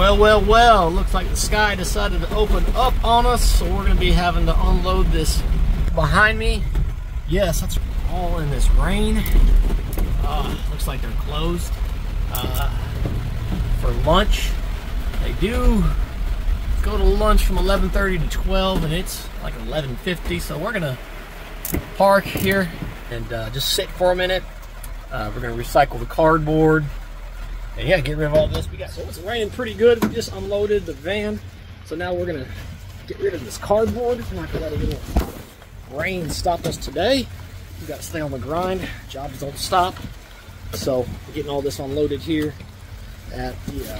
Well, looks like the sky decided to open up on us, so we're going to be having to unload this behind me. Yes, that's all in this rain. Looks like they're closed for lunch. They do go to lunch from 11:30 to 12, and it's like 11:50, so we're going to park here and just sit for a minute. We're going to recycle the cardboard. And yeah, get rid of all this we got. So it's raining pretty good. We just unloaded the van. So now we're going to get rid of this cardboard. We're not going to let a little rain stop us today. We've got to stay on the grind. Jobs don't stop. So we're getting all this unloaded here at the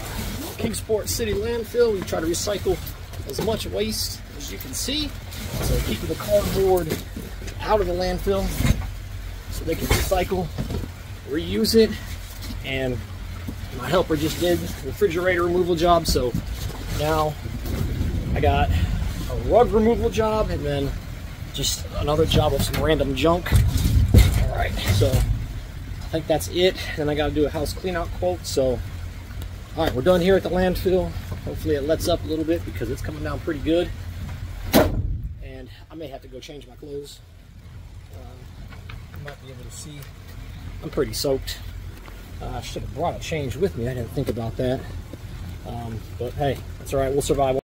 Kingsport City Landfill. We try to recycle as much waste as you can see. So keeping the cardboard out of the landfill so they can recycle, reuse it, and my helper just did refrigerator removal job, so now I got a rug removal job and then just another job of some random junk. All right, so I think that's it. Then I got to do a house cleanout quote. So, all right, we're done here at the landfill. Hopefully it lets up a little bit because it's coming down pretty good. And I may have to go change my clothes. You might be able to see I'm pretty soaked. I should have brought a change with me. I didn't think about that. But hey, that's all right. We'll survive.